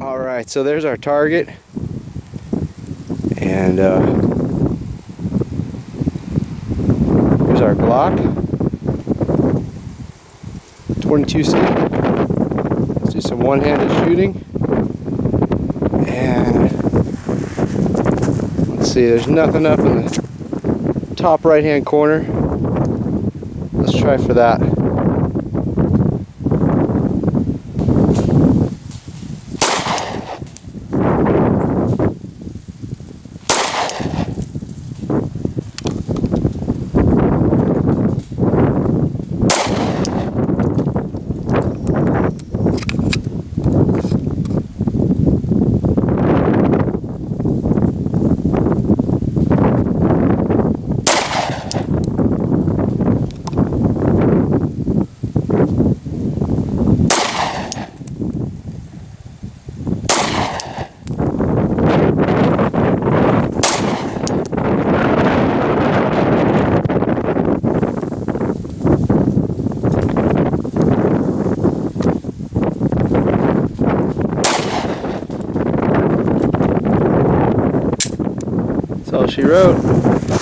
Alright, so there's our target, and here's our Glock 22C. Let's do some one-handed shooting, and let's see, there's nothing up in the top right-hand corner. Let's try for that. She wrote.